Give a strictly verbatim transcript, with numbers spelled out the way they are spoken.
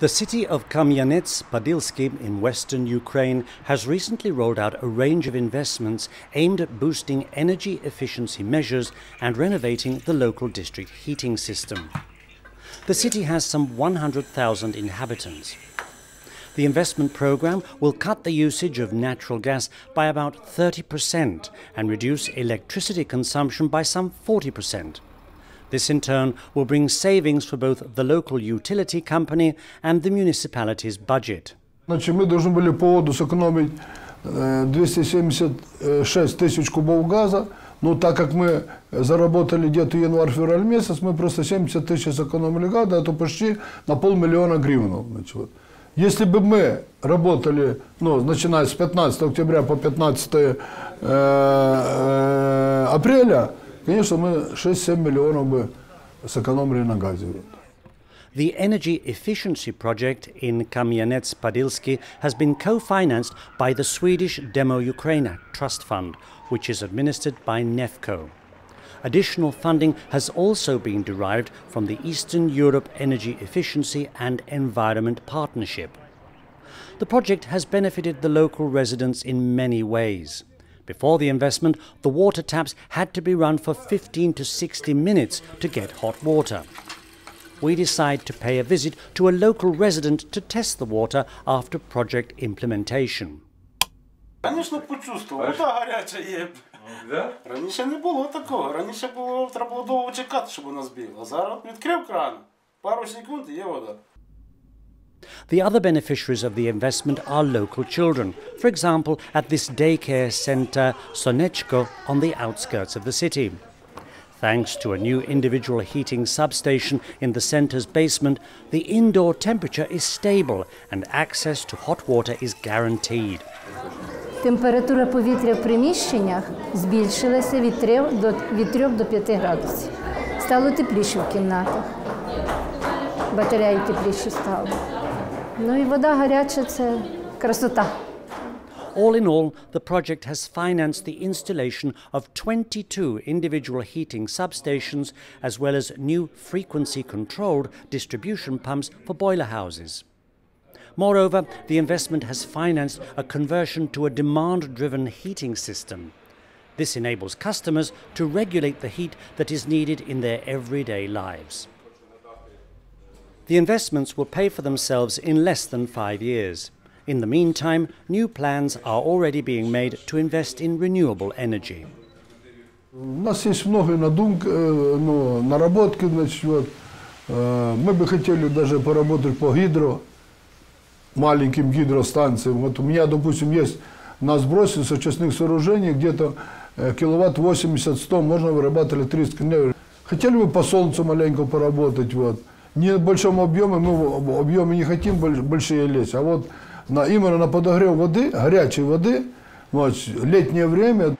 The city of Kamyanets-Podilsky in western Ukraine has recently rolled out a range of investments aimed at boosting energy efficiency measures and renovating the local district heating system. The city has some one hundred thousand inhabitants. The investment program will cut the usage of natural gas by about thirty percent and reduce electricity consumption by some forty percent. This in turn will bring savings for both the local utility company and the municipality's budget. Значит, мы должны были по году сэкономить двести семьдесят шесть тысяч кубов газа, но так как мы заработали где-то январь-февраль месяц, мы просто семьдесят тысяч сэкономили газа, это почти на полмиллиона гривен. Если бы мы работали, ну, начиная с пятнадцатого октября по пятнадцатое апреля, The energy efficiency project in Kamyanets-Podilsky has been co-financed by the Swedish DemoUkraina Trust Fund, which is administered by NEFCO. Additional funding has also been derived from the Eastern Europe Energy Efficiency and Environment Partnership. The project has benefited the local residents in many ways. Before the investment, the water taps had to be run for fifteen to sixty minutes to get hot water. We decide to pay a visit to a local resident to test the water after project implementation. Конечно, почувствовал. Это горячее. Да? Раньше не было такого. Раньше было, треба було довго чекати, щоб вона збігла. Зараз відкрив кран, пару секунд і є вода. The other beneficiaries of the investment are local children, for example, at this daycare centre Sonetchko on the outskirts of the city. Thanks to a new individual heating substation in the centre's basement, the indoor temperature is stable and access to hot water is guaranteed. Температура повітря в приміщеннях збільшилася від трьох до п'яти градусів. Стало тепліше в кімнатах. Батареї тепліше стало. Ну і вода гаряча – це красота. All in all, the project has financed the installation of twenty-two individual heating substations as well as new frequency-controlled distribution pumps for boiler houses. Moreover, the investment has financed a conversion to a demand-driven heating system. This enables customers to regulate the heat that is needed in their everyday lives. The investments will pay for themselves in less than five years. In the meantime, new plans are already being made to invest in renewable energy. У нас есть много надумок, ну, наработки, значит, вот. Мы бы хотели даже поработать по гидро, маленьким гидростанциям. Вот у меня, допустим, есть на сбросе современных сооружений где-то киловатт восемьдесят сто, можно вырабатывать тридцать. Хотели бы по солнцу маленько поработать, вот. Не в большом объеме, мы объемы не хотим большие лезть, а вот на, именно на подогрев воды, горячей воды, вот, летнее время.